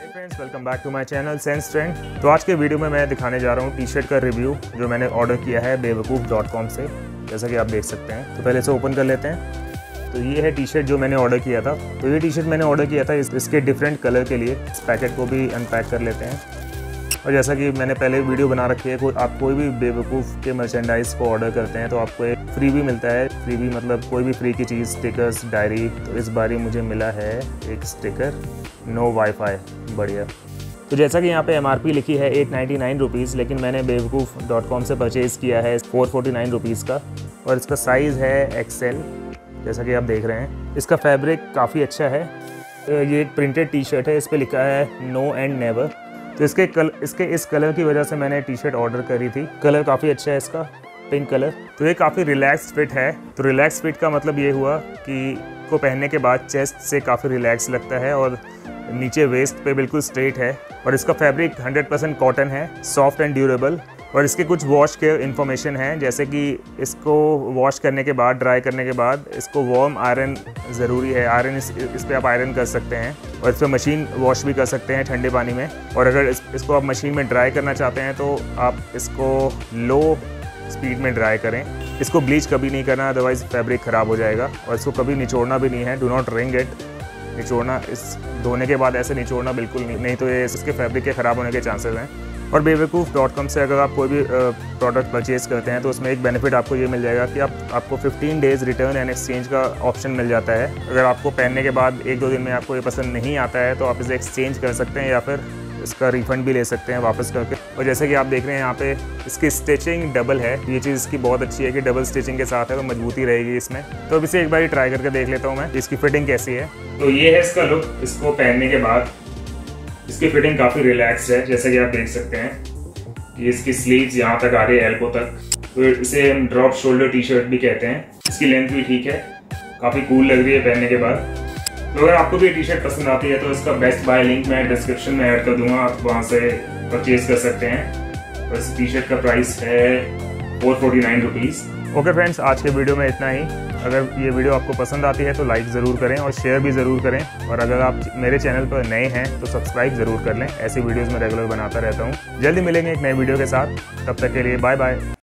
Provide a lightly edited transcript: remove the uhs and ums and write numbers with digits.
Hey friends, welcome back to my channel SenseFriend। तो आज के वीडियो में मैं दिखाने जा रहा हूँ टी शर्ट का रिव्यू जो मैंने ऑर्डर किया है Bewakoof.com से, जैसा कि आप देख सकते हैं। तो पहले इसे ओपन कर लेते हैं। तो ये है टी शर्ट जो मैंने ऑर्डर किया था। तो ये टी शर्ट मैंने ऑर्डर किया था इसके डिफरेंट कलर के लिए। इस पैकेट को भी अनपैक कर लेते हैं। और जैसा कि मैंने पहले वीडियो बना रखी है, आप कोई भी बेवकूफ़ के मर्चेंडाइज़ को ऑर्डर करते हैं तो आपको एक फ्री भी मिलता है। फ्री भी मतलब कोई भी फ्री की चीज़, स्टिकर्स, डायरी। तो इस बार मुझे मिला है एक स्टिकर, नो वाईफाई, बढ़िया। तो जैसा कि यहाँ पे MRP लिखी है 899 रुपीज़, लेकिन मैंने Bewakoof.com से परचेज़ किया है 449 रुपीज़ का। और इसका साइज़ है XL, जैसा कि आप देख रहे हैं। इसका फैब्रिक काफ़ी अच्छा है। ये एक प्रिंटेड टी शर्ट है, इस पे लिखा है नो एंड नेवर। तो इसके इस कलर की वजह से मैंने टी शर्ट ऑर्डर करी थी। कलर काफ़ी अच्छा है इसका, पिंक कलर। तो ये काफ़ी रिलैक्स फिट है। तो रिलैक्स फिट का मतलब ये हुआ कि इसको पहनने के बाद चेस्ट से काफ़ी रिलैक्स लगता है और नीचे वेस्ट पे बिल्कुल स्ट्रेट है। और इसका फैब्रिक 100% कॉटन है, सॉफ्ट एंड ड्यूरेबल। और इसके कुछ वॉश के इन्फॉर्मेशन हैं, जैसे कि इसको वॉश करने के बाद, ड्राई करने के बाद इसको वार्म आयरन ज़रूरी है। आयरन इस पर आप आयरन कर सकते हैं और इस पर मशीन वॉश भी कर सकते हैं ठंडे पानी में। और अगर इसको आप मशीन में ड्राई करना चाहते हैं तो आप इसको लो स्पीड में ड्राई करें। इसको ब्लीच कभी नहीं करना, अदरवाइज़ फैब्रिक ख़राब हो जाएगा। और इसको कभी निचोड़ना भी नहीं है, डू नॉट रिंग इट। निचोड़ना इस धोने के बाद ऐसे निचोड़ना बिल्कुल नहीं, तो ये इसके फैब्रिक के ख़राब होने के चांसेस हैं। और Bewakoof.com से अगर आप कोई भी प्रोडक्ट परचेज़ करते हैं तो उसमें एक बेनिफिट आपको ये मिल जाएगा कि आपको 15 डेज़ रिटर्न एंड एक्सचेंज का ऑप्शन मिल जाता है। अगर आपको पहनने के बाद 1-2 दिन में आपको ये पसंद नहीं आता है तो आप इसे एक्सचेंज कर सकते हैं या फिर इसका रिफ़ंड भी ले सकते हैं वापस करके। और जैसे कि आप देख रहे हैं यहाँ पे इसकी स्टिचिंग डबल है। ये चीज़ इसकी बहुत अच्छी है कि डबल स्टिचिंग के साथ है तो मजबूती रहेगी इसमें। तो अब इसे एक बार ट्राई करके देख लेता हूँ मैं इसकी फ़िटिंग कैसी है। तो ये है इसका लुक इसको पहनने के बाद। इसकी फ़िटिंग काफ़ी रिलैक्स है, जैसे कि आप देख सकते हैं। ये इसकी स्लीव्स यहाँ तक आ रही है, एल्बो तक। तो इसे हम ड्रॉप शोल्डर टी शर्ट भी कहते हैं। इसकी लेंथ भी ठीक है, काफ़ी कूल लग रही है पहनने के बाद। तो अगर आपको भी टी शर्ट पसंद आती है तो इसका बेस्ट बाय लिंक मैं डिस्क्रिप्शन में ऐड कर दूंगा, आप वहां से परचेज कर सकते हैं। और इस टी शर्ट का प्राइस है 449 रुपीज़। ओके फ्रेंड्स, आज के वीडियो में इतना ही। अगर ये वीडियो आपको पसंद आती है तो लाइक ज़रूर करें और शेयर भी ज़रूर करें। और अगर आप मेरे चैनल पर नए हैं तो सब्सक्राइब ज़रूर कर लें। ऐसी वीडियोज़ मैं रेगुलर बनाता रहता हूँ। जल्दी मिलेंगे एक नए वीडियो के साथ, तब तक के लिए बाय बाय।